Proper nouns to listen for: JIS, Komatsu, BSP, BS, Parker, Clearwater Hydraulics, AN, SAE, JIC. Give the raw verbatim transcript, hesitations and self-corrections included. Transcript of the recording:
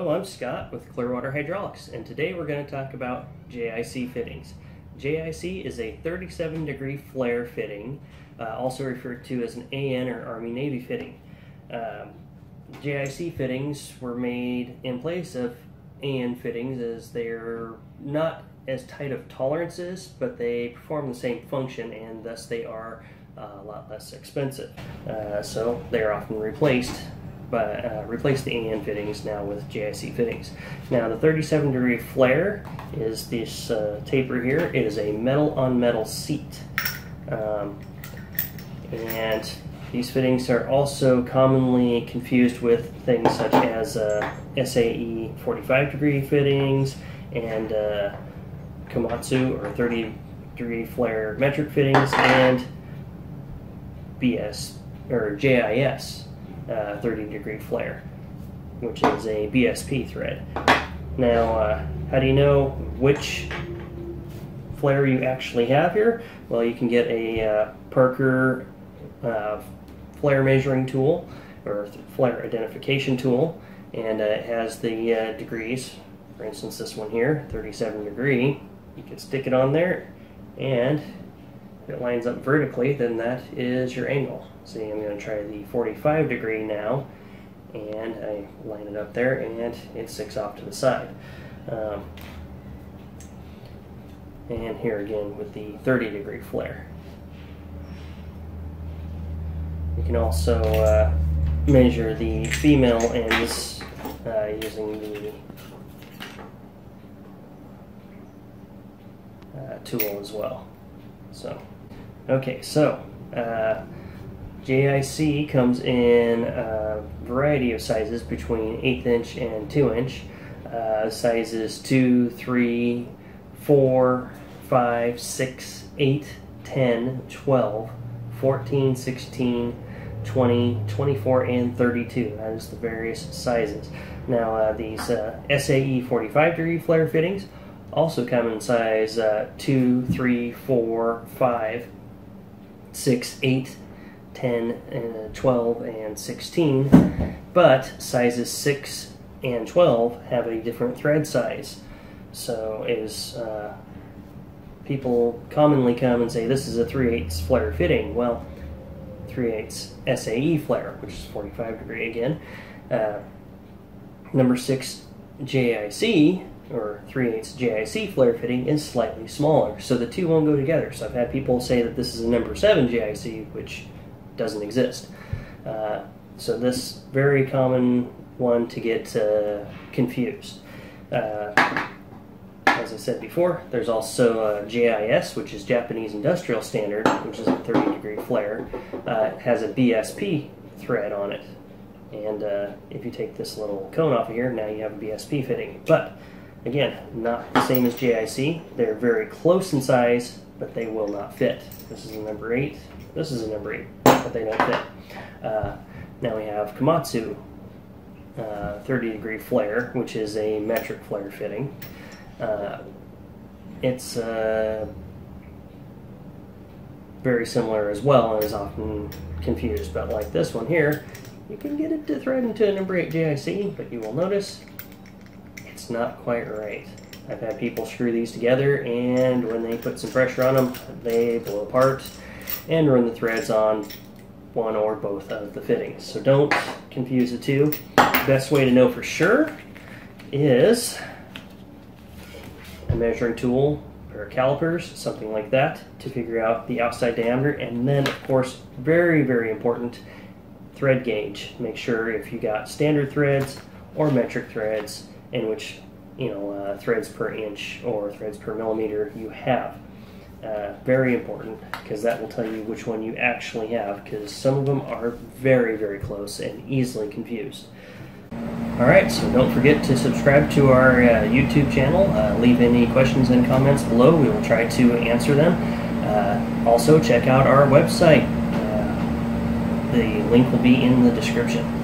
Hello, I'm Scott with Clearwater Hydraulics, and today we're going to talk about J I C fittings. J I C is a thirty-seven degree flare fitting, uh, also referred to as an A N or Army-Navy fitting. Um, J I C fittings were made in place of A N fittings as they're not as tight of tolerances, but they perform the same function and thus they are uh, a lot less expensive. Uh, so they're often replaced. But uh, replace the A N fittings now with J I C fittings. Now the thirty-seven degree flare is this uh, taper here. It is a metal on metal seat. Um, and these fittings are also commonly confused with things such as uh, S A E forty-five degree fittings and uh, Komatsu or thirty degree flare metric fittings and B S or J I S. Uh, thirty degree flare, which is a B S P thread. Now, uh, how do you know which flare you actually have here? Well, you can get a uh, Parker uh, flare measuring tool or flare identification tool, and uh, it has the uh, degrees. For instance, this one here, thirty-seven degree. You can stick it on there, and if it lines up vertically, then that is your angle. See, I'm going to try the forty-five degree now, and I line it up there, and it sticks off to the side. Um, and here again with the thirty degree flare. You can also uh, measure the female ends uh, using the uh, tool as well. So, okay, so uh, J I C comes in a variety of sizes between eighth inch and two inch. Uh, sizes two, three, four, five, six, eight, ten, twelve, fourteen, sixteen, twenty, twenty-four, and thirty-two. That is the various sizes. Now uh, these uh, S A E forty-five degree flare fittings also come in size uh, two, three, four, five, six, eight, ten, twelve, and sixteen, but sizes six and twelve have a different thread size. So is uh, people commonly come and say this is a three eighths flare fitting. Well, three eighths S A E flare, which is forty-five degree again. Uh, number six J I C or three eighths J I C flare fitting is slightly smaller, so the two won't go together. So I've had people say that this is a number seven J I C, which doesn't exist. Uh, so this very common one to get uh, confused. Uh, as I said before, there's also uh, J I S, which is Japanese Industrial Standard, which is a thirty degree flare. Uh, it has a B S P thread on it, and uh, if you take this little cone off of here, now you have a B S P fitting. But again, not the same as J I C. They're very close in size, but they will not fit. This is a number eight. This is a number eight, but they don't fit. Uh, now we have Komatsu uh, thirty degree flare, which is a metric flare fitting. Uh, it's uh, very similar as well and is often confused, but like this one here, you can get it to thread into a number eight J I C, but you will notice it's not quite right. I've had people screw these together, and when they put some pressure on them, they blow apart and run the threads on one or both of the fittings. So don't confuse the two. Best way to know for sure is a measuring tool, a pair of calipers, something like that, to figure out the outside diameter, and then of course, very, very important, thread gauge. Make sure if you got standard threads or metric threads, in which, you know, uh, threads per inch or threads per millimeter you have. Uh, very important, because that will tell you which one you actually have, because some of them are very, very close and easily confused. Alright, so don't forget to subscribe to our uh, YouTube channel. Uh, leave any questions and comments below. We will try to answer them. Uh, also, check out our website. Uh, the link will be in the description.